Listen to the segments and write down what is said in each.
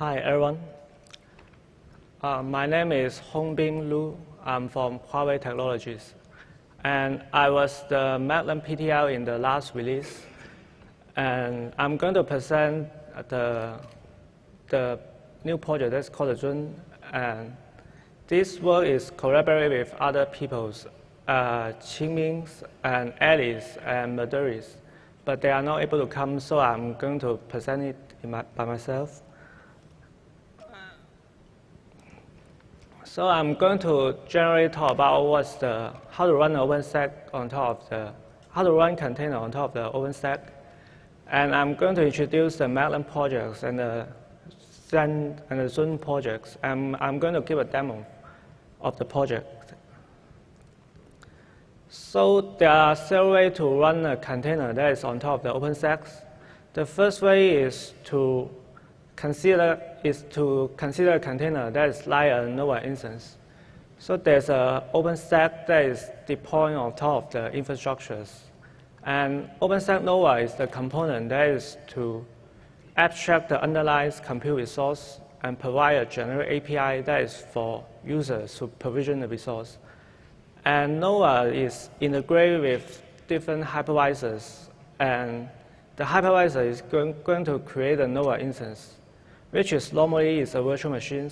Hi, everyone. My name is Hongbin Lu. I'm from Huawei Technologies. And I was the Magnum PTL in the last release. And I'm going to present the new project that's called Zun. And this work is collaborated with other peoples, Qingming and Alice and Madaris. But they are not able to come, so I'm going to present it by myself. So I'm going to generally talk about how to run OpenStack on top of the how to run container on top of the OpenStack, and I'm going to introduce the Magnum projects and the Zun projects, and I'm going to give a demo of the project. So there are several ways to run a container that is on top of the OpenStack. The first way is to consider a container that is like a NOVA instance. So there's an OpenStack that is deploying on top of the infrastructures. And OpenStack NOVA is the component that is to abstract the underlying compute resource and provide a general API that is for users to provision the resource. And NOVA is integrated with different hypervisors. And the hypervisor is going to create a NOVA instance, which is normally a virtual machine.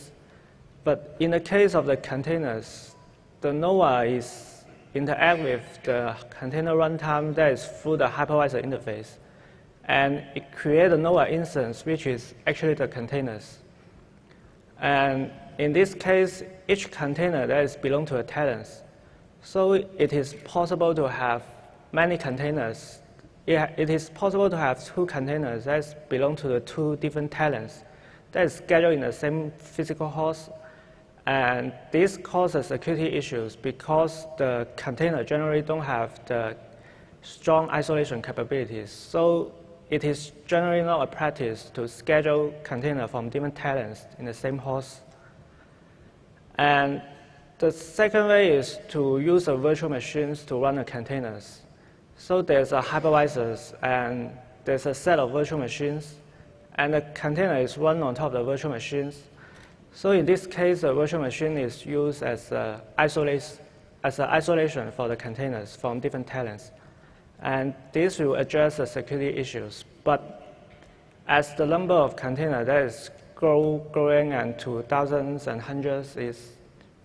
But in the case of the containers, the NOVA is interact with the container runtime that is through the hypervisor interface. And it creates a NOVA instance, which is actually the containers. And in this case, each container that is belong to a tenant. So it is possible to have many containers. It is possible to have two containers that belong to the two different tenants that is scheduled in the same physical host, and this causes security issues because the container generally don't have the strong isolation capabilities. So it is generally not a practice to schedule containers from different tenants in the same host. And the second way is to use a virtual machines to run the containers. So there's a hypervisors and there's a set of virtual machines, and the container is run on top of the virtual machines. So in this case, the virtual machine is used as an isolation for the containers from different tenants. And this will address the security issues. But as the number of containers that is growing and to thousands and hundreds, it's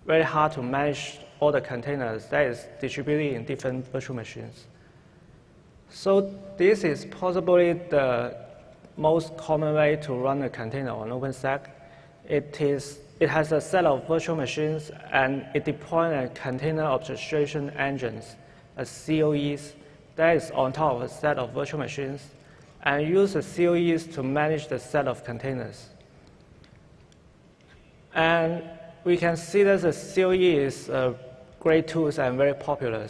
very hard to manage all the containers that is distributed in different virtual machines. So this is possibly the most common way to run a container on OpenStack. It has a set of virtual machines, and it deploys a container orchestration engines, as COEs, that is on top of a set of virtual machines, and use the COEs to manage the set of containers. And we can see that the COE is a great tool and very popular,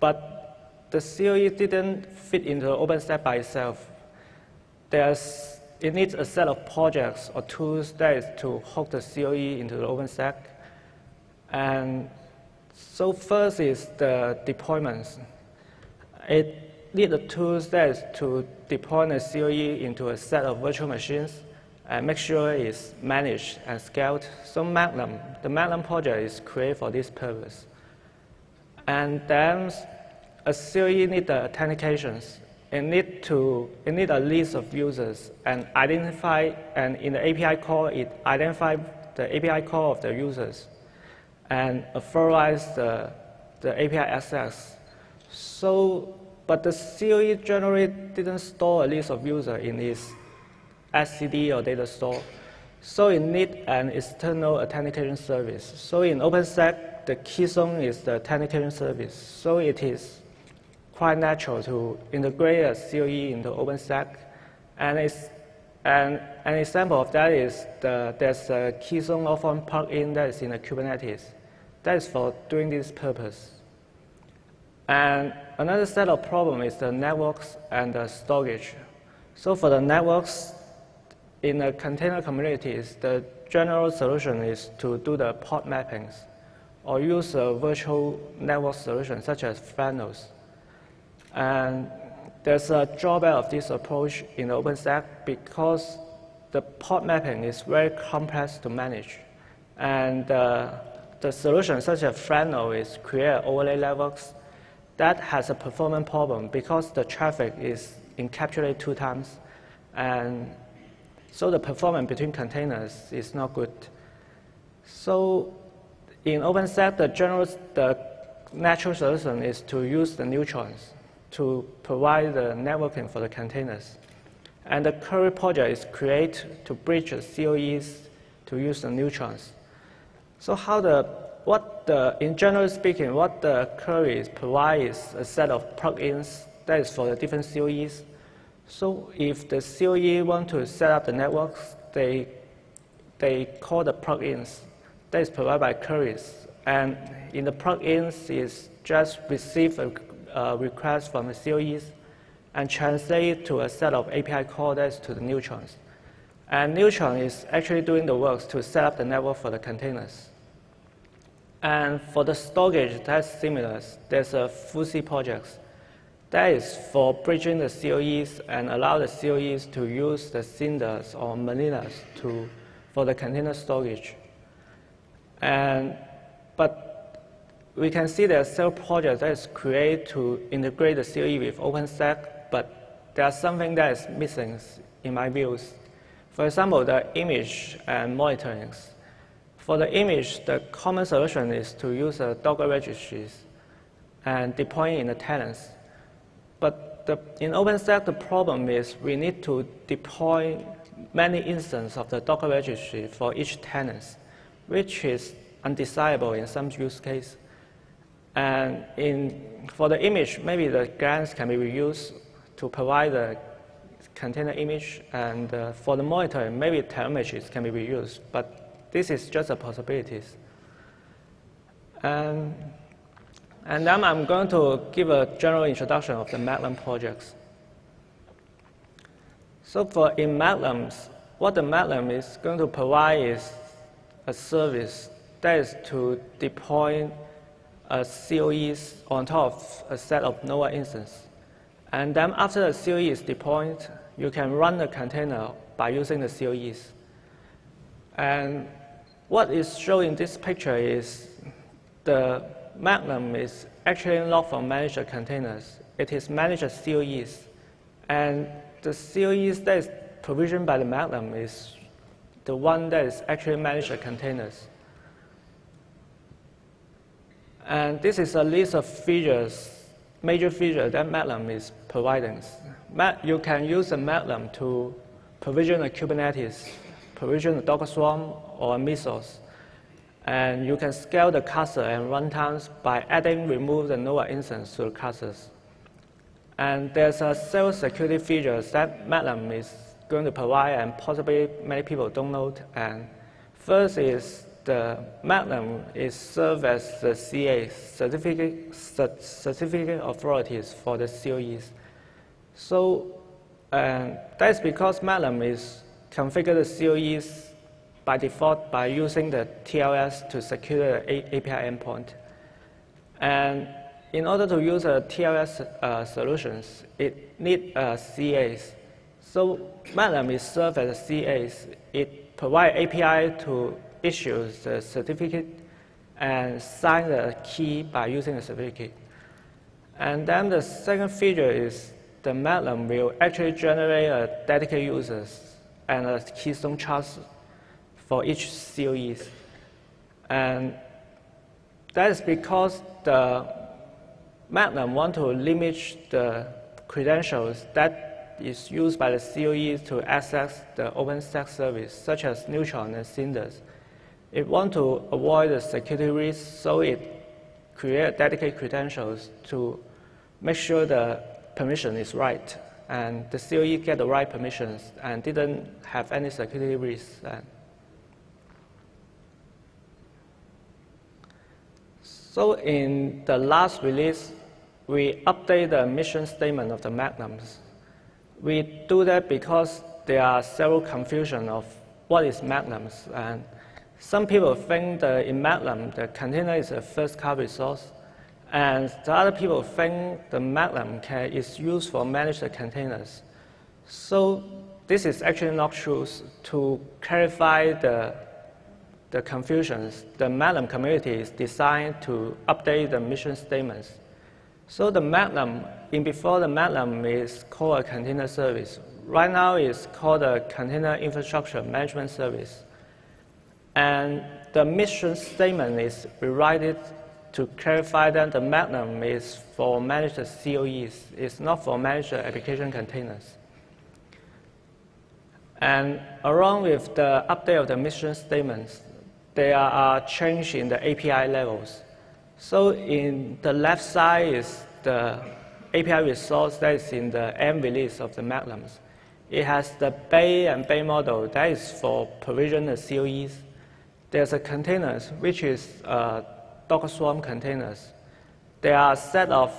but the COE didn't fit into OpenStack by itself. It needs a set of projects or tools that is to hook the COE into the OpenStack. And so first is the deployments. It needs a tool that is to deploy the COE into a set of virtual machines and make sure it's managed and scaled. So Magnum, the Magnum project is created for this purpose. And then a COE needs the authentications. It needs a list of users and identify, and in the API call, it identifies the API call of the users and authorize the API access. So, but the COE generally didn't store a list of users in its etcd or data store. So it needs an external authentication service. So in OpenStack, the Keystone is the authentication service. So it is quite natural to integrate a COE into OpenStack, and an example of that is there's a Keystone Auth1 plugin that is in the Kubernetes, that is for doing this purpose. And another set of problem is the networks and the storage. So for the networks, in the container communities, the general solution is to do the port mappings, or use a virtual network solution such as Flannel. And there's a drawback of this approach in OpenStack because the pod mapping is very complex to manage. And the solution such as Flannel is Kuryr overlay networks. That has a performance problem because the traffic is encapsulated 2 times. And so the performance between containers is not good. So in OpenStack, the natural solution is to use the Neutrons to provide the networking for the containers. And the current project is create to bridge the COEs to use the Neutrons. So how in general speaking, what the Kuryr provides a set of plugins that is for the different COEs. So if the COE want to set up the networks, they call the plugins that is provided by Kuryr. And in the plugins is just receive a request from the COEs and translate it to a set of API calls that is to the Neutrons. And Neutron is actually doing the work to set up the network for the containers. And for the storage, that's similar. There's a Fuxi project. That is for bridging the COEs and allow the COEs to use the Cinders or Manilas for the container storage. But we can see there are several projects that is created to integrate the COE with OpenStack, but there's something that is missing in my views. For example, the image and monitoring. For the image, the common solution is to use a Docker registries and deploying in the tenants. But in OpenStack, the problem is we need to deploy many instances of the Docker registry for each tenant, which is undesirable in some use case. And for the image, maybe the Glance can be reused to provide the container image. And for the monitoring, maybe telemetries can be reused. But this is just a possibilities. And then I'm going to give a general introduction of the Magnum projects. So in Magnum, what the Magnum is going to provide is a service that is to deploy COEs on top of a set of NOVA instance. And then after the COE is deployed, you can run the container by using the COEs. And what is shown in this picture is the Magnum is actually not for managed containers. It is managed as COEs. And the COEs that is provisioned by the Magnum is the one that is actually managed as containers. And this is a list of features, major features that Magnum is providing. You can use the Magnum to provision a Kubernetes, provision the Docker Swarm or Mesos. And you can scale the cluster and runtimes by adding, remove the NOVA instance to the clusters. And there's a several security features that Magnum is going to provide and possibly many people don't know. And first is the Magnum is served as the CA, certificate authorities for the COEs. So that's because Magnum is configure the COEs by default by using the TLS to secure the API endpoint. And in order to use a TLS solutions, it needs CAs. So Magnum is served as a CAs. It provides API to issue the certificate and sign the key by using the certificate. And then the second feature is the Magnum will actually generate a dedicated users and a Keystone chart for each COEs. And that is because the Magnum want to limit the credentials that is used by the COEs to access the OpenStack service, such as Neutron and Cinder. It want to avoid the security risks, so it create dedicated credentials to make sure the permission is right. And the COE get the right permissions and didn't have any security risks. So in the last release, we update the mission statement of the Magnums. We do that because there are several confusion of what is Magnums. And some people think that in Magnum, the container is a first-class resource. And the other people think the Magnum is used for managed containers. So this is actually not true. To clarify the confusions, the Magnum community is designed to update the mission statements. So the Magnum, before the Magnum is called a container service. Right now it's called a container infrastructure management service. And the mission statement is rewritten to clarify that the Magnum is for managed COEs. It's not for managed application containers. And along with the update of the mission statements, there are changes in the API levels. So in the left side is the API resource that is in the end release of the Magnums. It has the bay and bay model that is for provision of COEs. There's a containers, which is Docker Swarm containers. There are a set of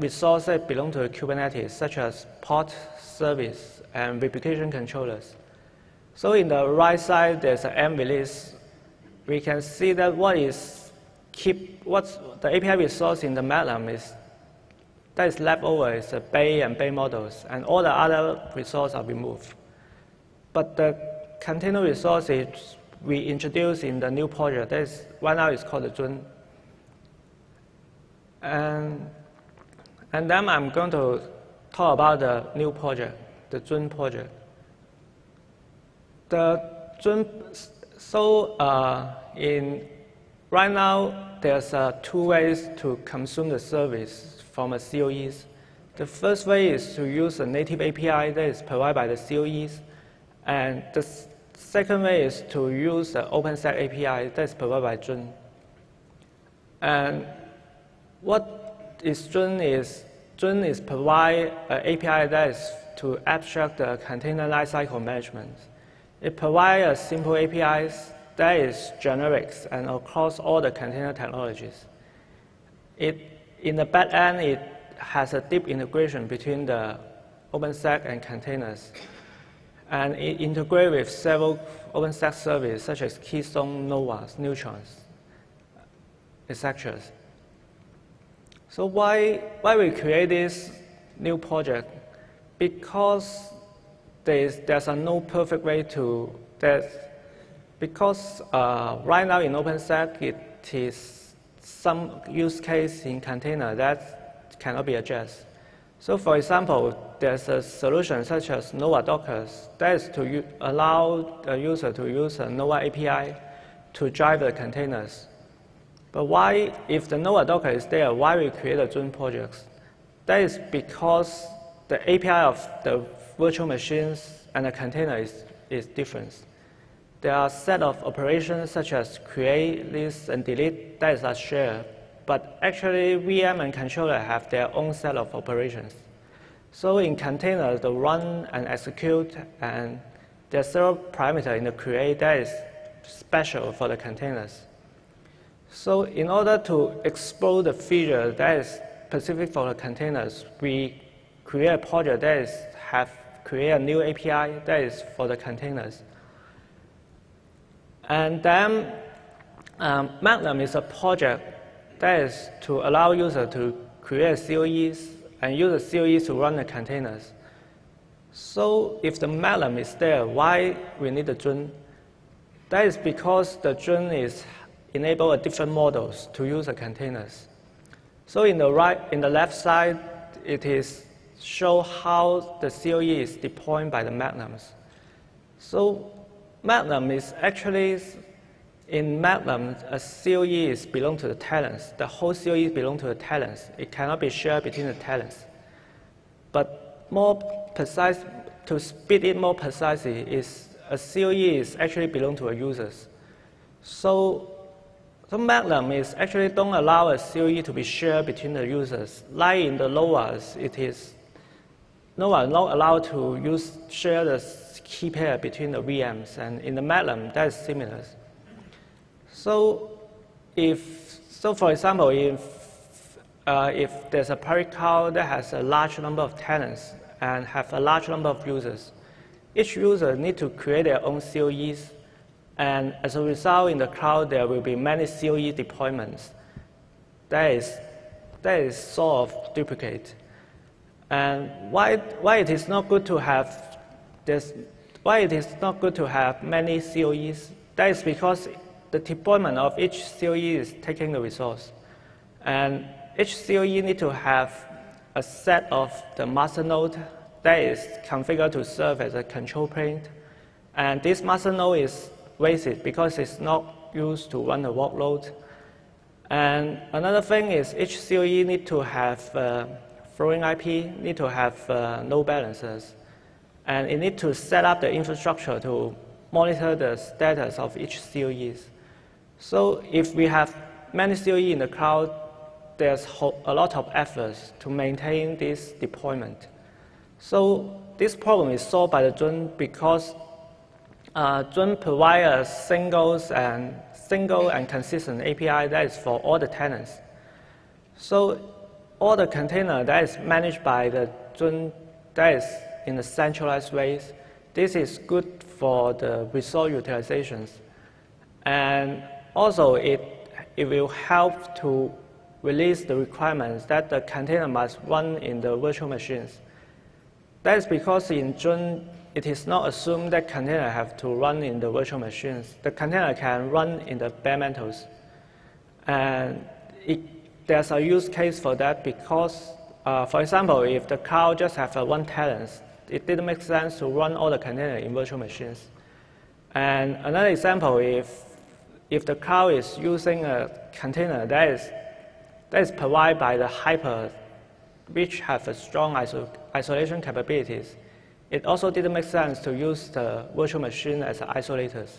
resources that belong to Kubernetes, such as pod service and replication controllers. So in the right side, there's an end release. We can see that what's the API resource in the Magnum is that is left over is a bay and bay models, and all the other resources are removed. But the container resource is we introduced in the new project. That is, right now it's called the Zun. And then I'm going to talk about the new project, the Zun project. The Zun, so right now there's 2 ways to consume the service from a COEs. The first way is to use a native API that is provided by the COEs, and the second way is to use the OpenStack API that is provided by Zun. And what is Zun is, Zun is provide an API that is to abstract the container lifecycle management. It provides a simple API that is generic and across all the container technologies. In the back end, it has a deep integration between the OpenStack and containers. And it integrates with several OpenStack services, such as Keystone, NOVA, Neutron, etc. So why we create this new project? Because there's a no perfect way to that. Because right now in OpenStack, it is some use case in container that cannot be addressed. So for example, there's a solution such as NOVA Docker that is to allow a user to use a NOVA API to drive the containers. But why, if the NOVA Docker is there, why we create a Zun project? That is because the API of the virtual machines and the container is different. There are a set of operations such as create, list, and delete that are shared. But actually, VM and controller have their own set of operations. So in container, the run and execute, and there's several parameters in the create that is special for the containers. So in order to explore the feature that is specific for the containers, we create a project that is create a new API that is for the containers. And then Magnum is a project that is to allow users to create COEs and use the COEs to run the containers. So if the Magnum is there, why we need the Zun? That is because the Zun is enable different models to use the containers. So in the left side, it is show how the COE is deployed by the Magnums. So Magnum is actually, in Magnum, a COE belongs to the tenants. The whole COE belongs to the tenants. It cannot be shared between the tenants. But more precise, to speed it more precisely, is a COE is actually belongs to the users. So Magnum is actually don't allow a COE to be shared between the users. Like in the NOVAs, it is no one not allowed to share the key pair between the VMs, and in the Magnum that is similar. So for example, if there's a public cloud that has a large number of tenants and have a large number of users, each user needs to create their own COEs, and as a result, in the cloud there will be many COE deployments. That is sort of duplicate. And why it is not good to have this? Why it is not good to have many COEs? That is because the deployment of each COE is taking the resource, and each COE need to have a set of the master node that is configured to serve as a control plane. And this master node is wasted because it's not used to run the workload. And another thing is each COE need to have flowing IP, need to have node balancers, and it need to set up the infrastructure to monitor the status of each COEs. So if we have many COE in the cloud, there's a lot of efforts to maintain this deployment. So this problem is solved by the Zun because Zun provides a single and consistent API that is for all the tenants. So all the container that is managed by the Zun that is in a centralized way. This is good for the resource utilizations, and also it will help to release the requirements that the container must run in the virtual machines. That is because in Zun, it is not assumed that container have to run in the virtual machines. The container can run in the bare metals. And there's a use case for that because, for example, if the cloud just have one tenant, it didn't make sense to run all the containers in virtual machines. And another example, if the cloud is using a container that is provided by the Hyper, which have a strong isolation capabilities, it also didn't make sense to use the virtual machine as isolators.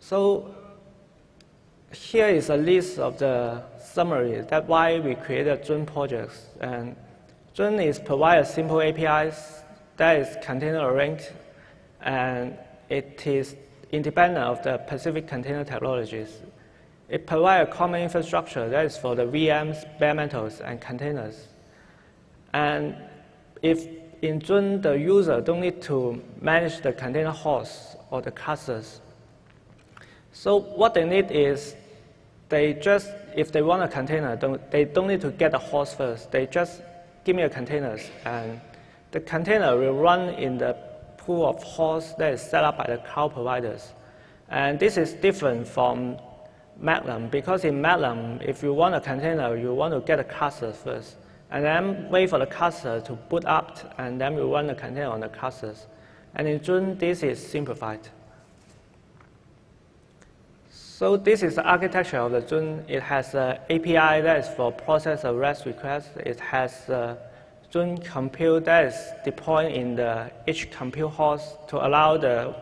So here is a list of the summary that why we created Zun projects. And Zun is provides simple APIs that is container oriented, and it is independent of the specific container technologies. It provides a common infrastructure that is for the VMs, bare metals, and containers. And if in Zun the user don't need to manage the container hosts or the clusters, so what they need is they just, if they want a container, they don't need to get a host first. They just give me a container, and the container will run in the pool of hosts that is set up by the cloud providers. And this is different from Magnum, because in Magnum, if you want a container, you want to get a cluster first, and then wait for the cluster to boot up, and then you run the container on the clusters. And in Zun, this is simplified. So this is the architecture of the Zun. It has an API that is for process of REST requests. It has Zun compute that is deployed in the each compute host to allow the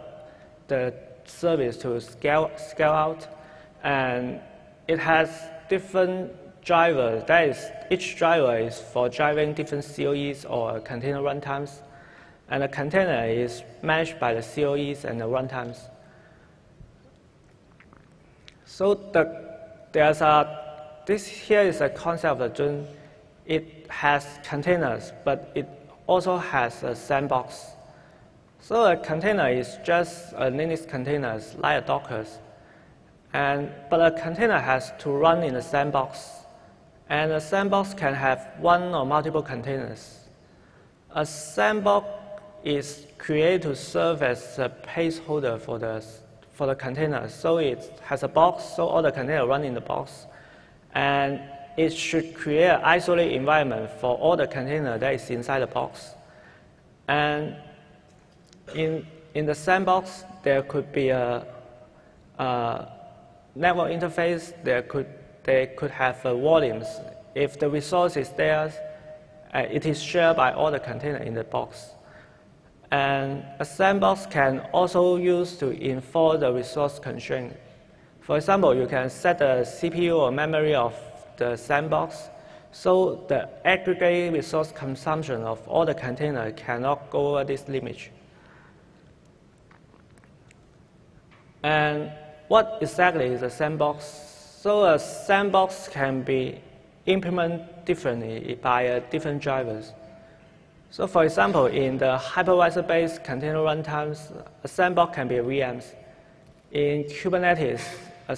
service to scale out. And it has different drivers. That is, each driver is for driving different COEs or container runtimes. And the container is managed by the COEs and the runtimes. So this here is a concept of the Zun. It has containers, but it also has a sandbox. So a container is just a Linux container, like a Docker's. But a container has to run in a sandbox. And a sandbox can have one or multiple containers. A sandbox is created to serve as a placeholder for the container. So it has a box, so all the containers run in the box. And it should create an isolated environment for all the containers that is inside the box. And in the sandbox, there could be a network interface, they could have volumes. If the resource is there, it is shared by all the containers in the box. And a sandbox can also use to enforce the resource constraint. For example, you can set the CPU or memory of the sandbox, so the aggregate resource consumption of all the containers cannot go over this limit. And what exactly is a sandbox? So a sandbox can be implemented differently by different drivers. So for example, in the hypervisor-based container runtimes, a sandbox can be VMs. In Kubernetes, a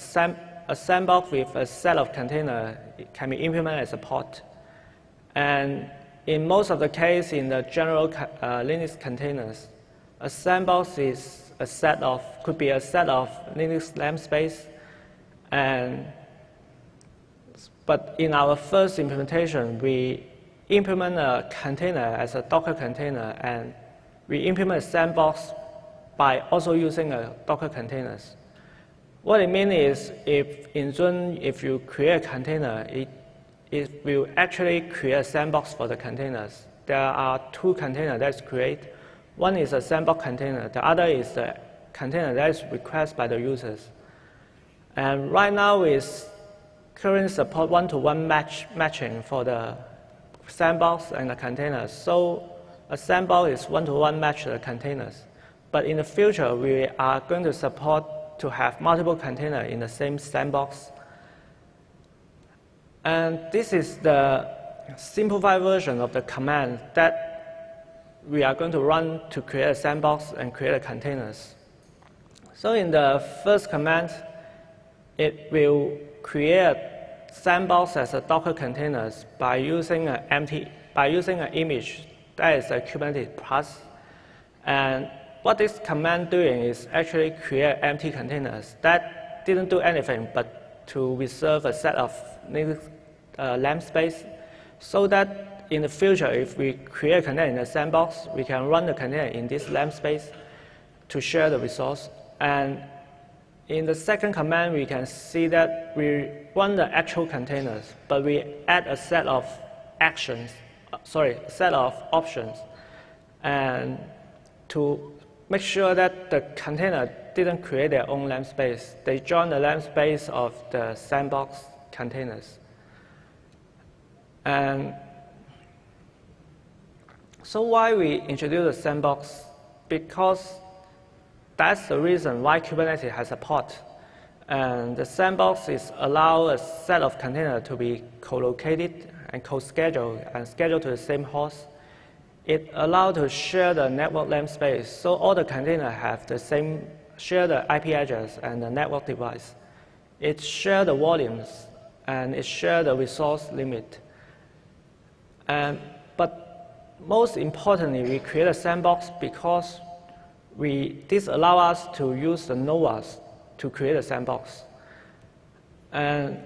sandbox with a set of containers can be implemented as a pod. And in most of the case, in the general Linux containers, a sandbox is a set of, could be a set of Linux namespace. But in our first implementation, we implement a container as a Docker container, and we implement a sandbox by also using a Docker containers. What it means is, if in Zun, if you create a container, it will actually create a sandbox for the containers. There are two containers that is created. One is a sandbox container. The other is the container that is requested by the users. And right now is current support one-to-one matching for the sandbox and the containers. So a sandbox is one-to-one match the containers. But in the future, we are going to support to have multiple containers in the same sandbox. And this is the simplified version of the command that we are going to run to create a sandbox and create a containers. So in the first command, it will create sandbox as a Docker containers by using an image that is a Kubernetes pass. And what this command doing is actually create empty containers that didn't do anything but to reserve a set of Linux LAMP space, so that in the future, if we create a container in a sandbox, we can run the container in this LAMP space to share the resource. And in the second command, we can see that we run the actual containers, but we add a set of options, and to make sure that the container didn't create their own LAMP space. They join the LAMP space of the sandbox containers. And so why we introduce a sandbox? Because that's the reason why Kubernetes has a pod. And the sandbox is allow a set of containers to be co-located and co-scheduled and scheduled to the same host. It allows to share the network LAMP space, so all the containers have the same, share the IP address and the network device. It shares the volumes, and it shares the resource limit. But most importantly, we create a sandbox because this allows us to use the NOVAs to create a sandbox. And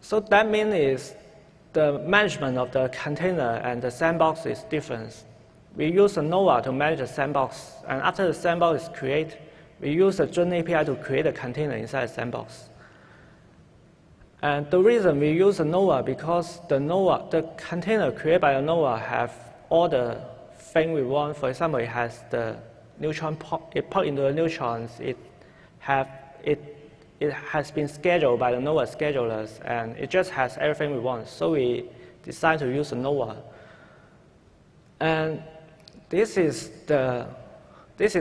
so that means is the management of the container and the sandbox is different. We use a NOVA to manage the sandbox, and after the sandbox is created, we use a Zun API to create a container inside the sandbox. And the reason we use a NOVA because the container created by a NOVA have all the things we want. For example, it has the Neutron pod, it put into the Neutrons, it has been scheduled by the NOVA schedulers, and it just has everything we want. So we decided to use a NOVA. And this is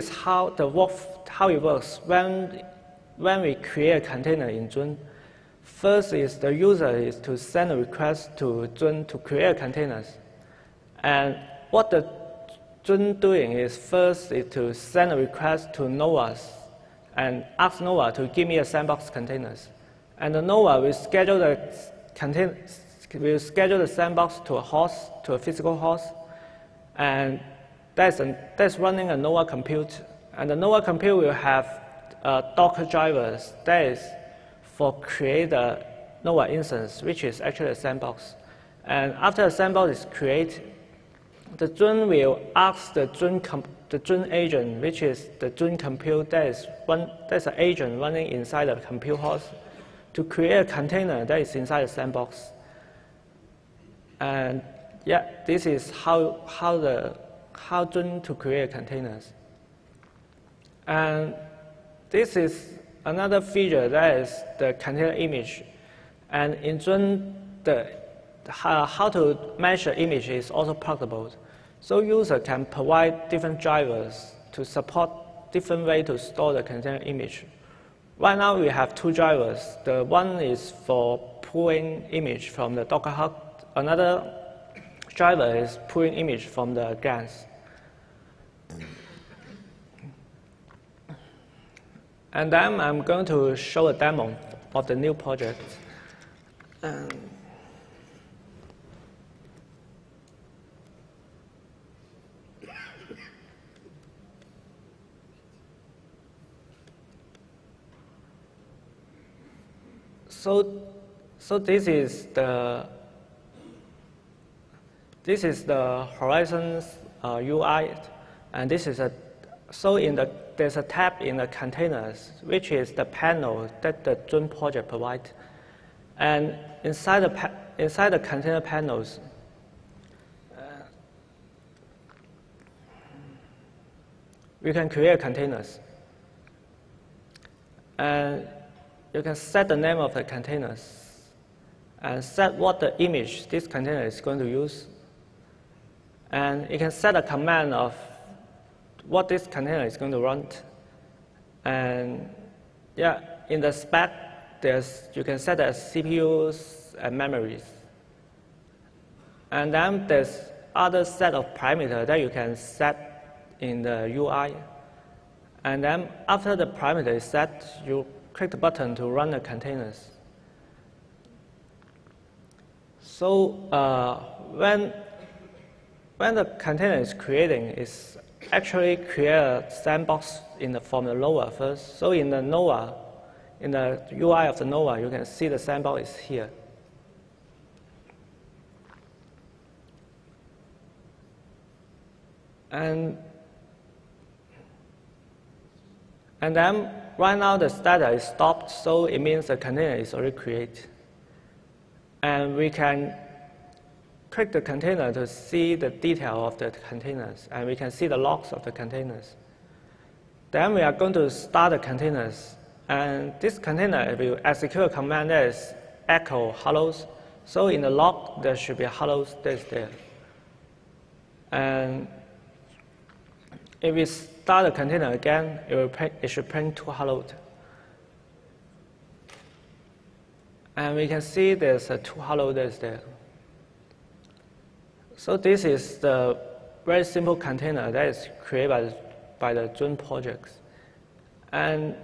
how it works when we create a container in Zun. First is the user is to send a request to Zun to create containers. And what the Zun doing is first is to send a request to NOVAs and ask NOVA to give me a sandbox containers. And the NOVA will schedule the sandbox to a host, to a physical host, and that's running a NOVA compute. And the NOVA compute will have Docker drivers. That is for create a NOVA instance, which is actually a sandbox. And after the sandbox is created, the Zun will ask the Zun agent, which is the Zun compute, that's an agent running inside the compute host, to create a container that is inside the sandbox. And yeah, this is how Zun to create containers. And this is another feature that is the container image. And in Zun, how to measure image is also pluggable. So user can provide different drivers to support different way to store the container image. Right now we have two drivers. The one is for pulling image from the Docker Hub. Another driver is pulling image from the Glance. And then I'm going to show a demo of the new project. So this is the Horizon UI, and this is a there's a tab in the containers, which is the panel that the Zun project provides, and inside the container panels. You can create containers, and you can set the name of the containers, and set what the image this container is going to use, and you can set a command of what this container is going to run. And yeah, in the spec, you can set as CPUs and memories, and then there's other set of parameters that you can set in the UI, and then after the parameter is set, you click the button to run the containers. So when the container is creating, it's actually create a sandbox in the from the NOVA first. So in the NOVA, in the UI of the NOVA, you can see the sandbox is here. And then right now the status is stopped, so it means the container is already created. And we can click the container to see the detail of the containers, and we can see the logs of the containers. Then we are going to start the containers. And this container will execute a command that is echo hellos. So in the log, there should be a hellos that's there. And if we start the container again, it should print two hello. And we can see there's a two hello that's there. So this is the very simple container that is created by the Zun projects. And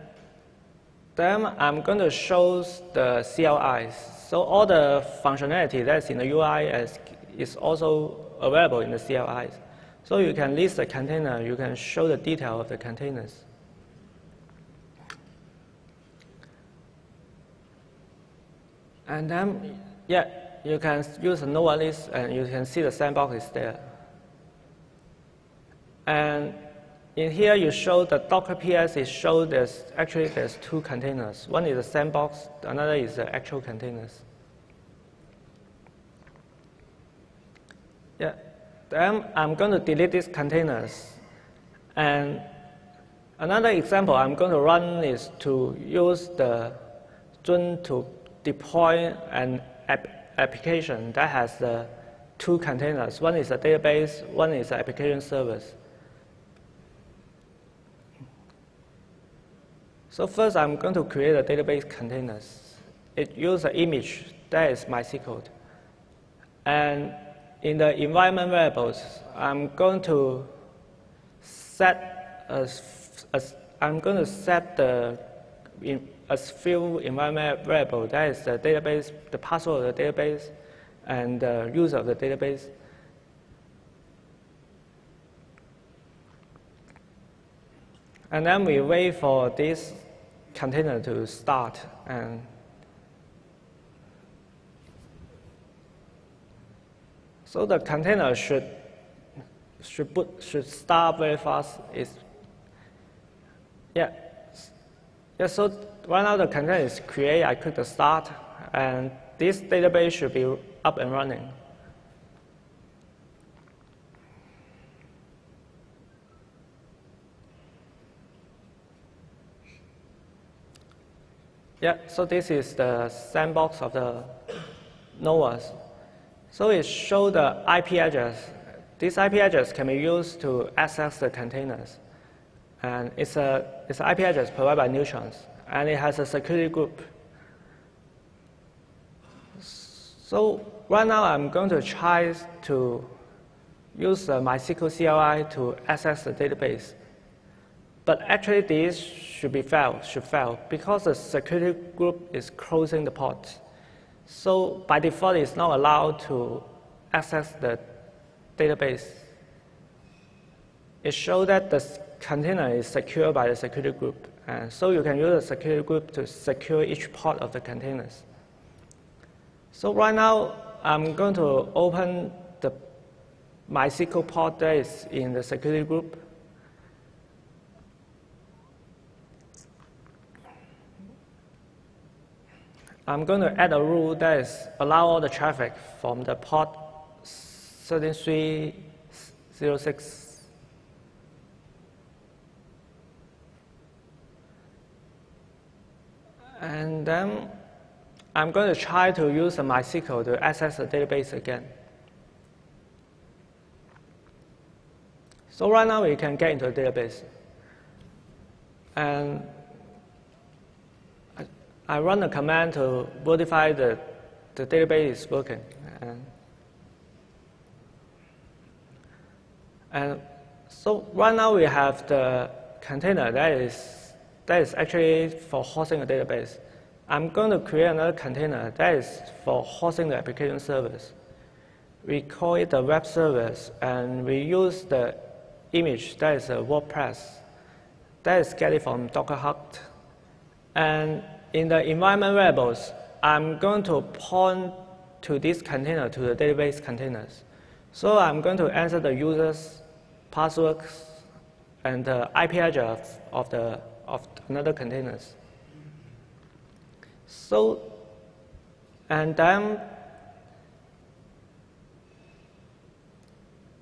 then I'm going to show the CLIs. So all the functionality that's in the UI is also available in the CLIs. So you can list the container, you can show the detail of the containers. And then, yeah, you can use a NOVA list, and you can see the sandbox is there. And in here, you show the Docker PS is shown there's two containers. One is a sandbox, another is the actual containers. Yeah. Then I'm going to delete these containers. And another example I'm going to run is to use the Zun to deploy an application that has two containers. One is a database, one is an application service. So first, I'm going to create a database containers. It uses an image that is MySQL. And in the environment variables, I'm going to set a field environment variable that is the database, the password of the database, and the user of the database. And then we wait for this container to start. And so the container should start very fast. So right now the container is created. I click the start, and this database should be up and running. Yeah. So this is the sandbox of the NOVAs. So it shows the IP address. This IP address can be used to access the containers. And it's an IP address provided by Neutron. And it has a security group. So right now, I'm going to try to use the MySQL CLI to access the database. But actually, this should fail, because the security group is closing the port. So by default, it's not allowed to access the database. It shows that the container is secured by the security group. And so you can use the security group to secure each part of the containers. So right now, I'm going to open the MySQL pod that is in the security group. I'm going to add a rule that is allow all the traffic from the pod 3306 and then I'm going to try to use a MySQL to access the database again. So right now we can get into the database and I run a command to verify that the database is working. And so right now we have the container that is actually for hosting a database. I'm going to create another container that is for hosting the application service. We call it the web service, and we use the image that is a WordPress. That is getting from Docker Hub. And in the environment variables, I'm going to point to this container, to the database containers. So I'm going to enter the user's passwords and the IP address of another containers. So, and then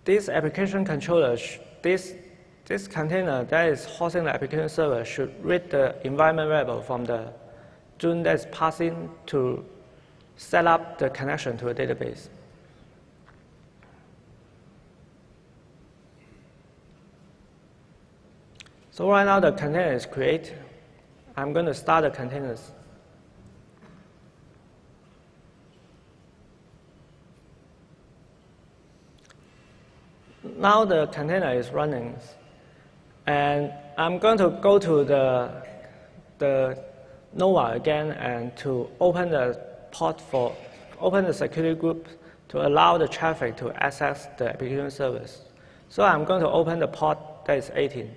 this application controller, this container that is hosting the application server should read the environment variable from the Zun that's passing to set up the connection to a database. So right now the container is created. I'm going to start the containers. Now the container is running, and I'm going to go to the NOVA again and to open the port for open the security group to allow the traffic to access the application service. So I'm going to open the port that is 18.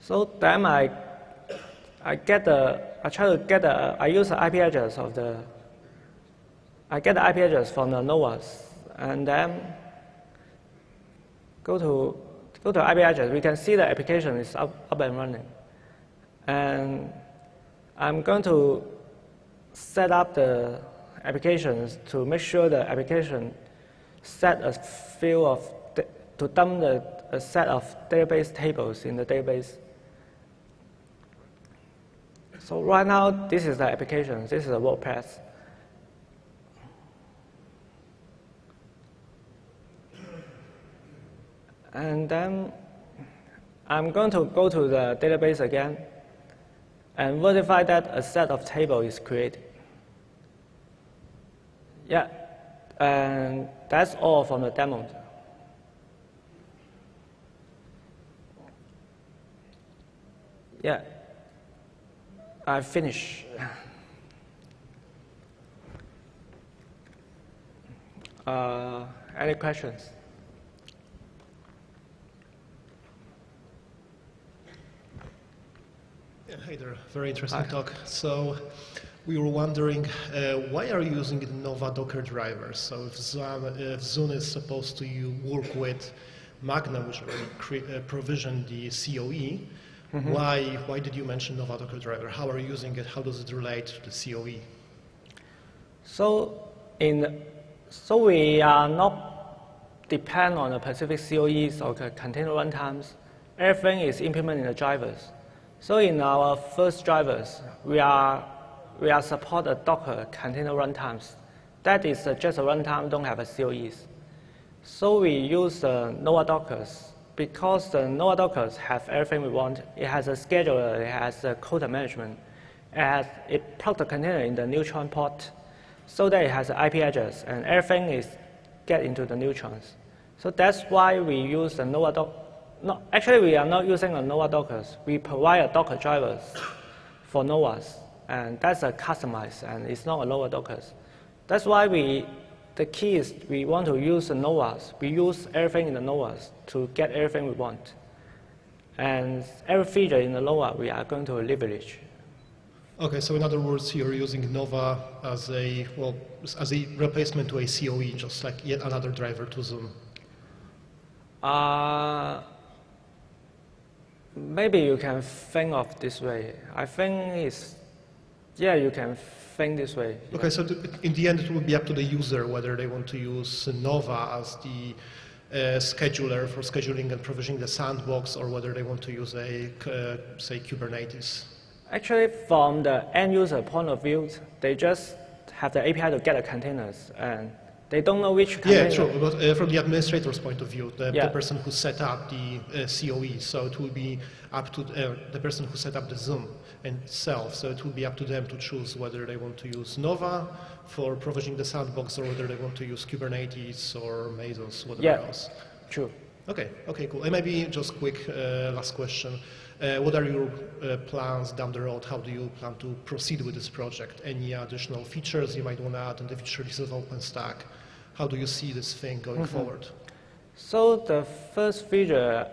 So then I use the IP address of the, I get the IP address from the NOVAs, and then go to IP address. We can see the application is up and running, and I'm going to set up the applications to make sure the application set a field of to dump a set of database tables in the database. So right now, this is the application. This is a WordPress. And then I'm going to go to the database again and verify that a set of table is created. Yeah, and that's all from the demo. Yeah. I finish. Any questions? Yeah, hey there, very interesting talk. So we were wondering, why are you using NOVA Docker drivers? So if Zun is supposed to work with Magnum, which provision the COE, mm-hmm. Why did you mention NOVA Docker driver? How are you using it? How does it relate to the COE? So we are not depend on the specific COEs or container runtimes. Everything is implemented in the drivers. So in our first drivers, we support a Docker container runtimes. That is just a runtime, don't have a COEs. So we use NOVA Dockers. Because the NOVA Dockers have everything we want. It has a scheduler, it has a quota management, it plugs the container in the Neutron port, so that it has an IP address, and everything is get into the Neutrons. So that's why we use the NOVA Dockers. No, actually, we are not using the NOVA Dockers. We provide a Docker drivers for NOVAs, and that's a customized, and it's not a NOVA Dockers. That's why we the key is we want to use the NOVAs. We use everything in the NOVAs to get everything we want. And every feature in the NOVA we are going to leverage. Okay, so in other words, you're using NOVA as a, well, as a replacement to a COE, just like yet another driver to Zun. Maybe you can think of this way. I think it's, yeah, you can think this way. Okay, yeah. So in the end, it will be up to the user whether they want to use NOVA as the scheduler for scheduling and provisioning the sandbox, or whether they want to use a, say, Kubernetes. Actually, from the end user point of view, they just have the API to get the containers, and they don't know which container. Yeah, true. But from the administrator's point of view, the person who set up the COE, so it will be up to the person who set up the Zun itself. So it will be up to them to choose whether they want to use NOVA for provisioning the sandbox, or whether they want to use Kubernetes or Mesos, whatever else. True. Okay. Okay. Cool. And maybe just quick last question. What are your plans down the road? How do you plan to proceed with this project? Any additional features you might want to add in the future releases of OpenStack? How do you see this thing going forward? So the first feature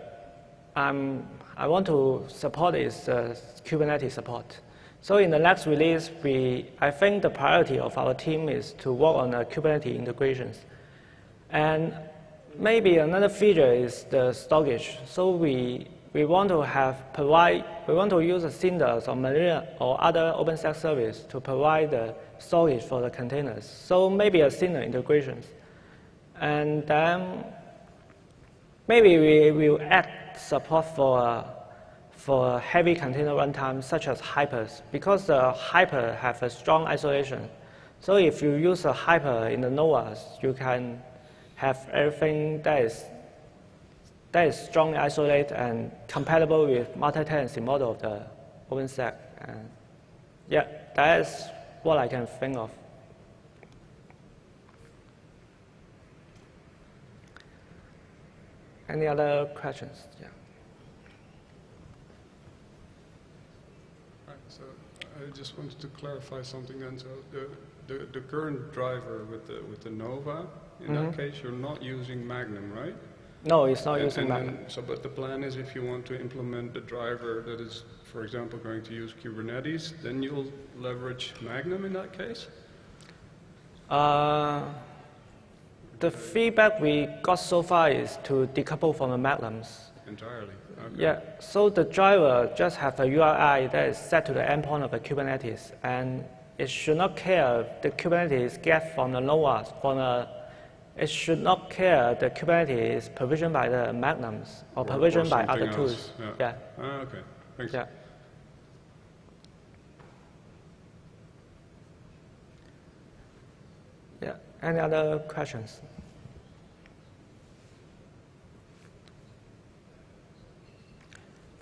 I want to support is Kubernetes support. So in the next release, I think the priority of our team is to work on Kubernetes integrations. And maybe another feature is the storage. So we want to use a Cinder or Madaris or other OpenStack service to provide the storage for the containers. So maybe a Cinder integration. And then maybe we will add support for heavy container runtime such as Hypers, because the Hyper have a strong isolation. So if you use a Hyper in the NOVAs, you can have everything that is strongly isolated and compatible with multi-tenancy model of the OpenStack. And yeah, that is what I can think of. Any other questions? Yeah. All right, so I just wanted to clarify something then. So the current driver with the NOVA, in that case, you're not using Magnum, right? No, it's not using Magnum. So, but the plan is if you want to implement the driver that is, for example, going to use Kubernetes, then you'll leverage Magnum in that case? The feedback we got so far is to decouple from the Magnums. Entirely? Okay. Yeah, so the driver just have a URI that is set to the endpoint of the Kubernetes, and it should not care the Kubernetes get from the NOVAs, it should not care the Kubernetes is provisioned by the Magnums or provisioned by other tools. Yeah. Okay. Thanks. Yeah. Yeah. Any other questions?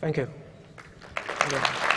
Thank you.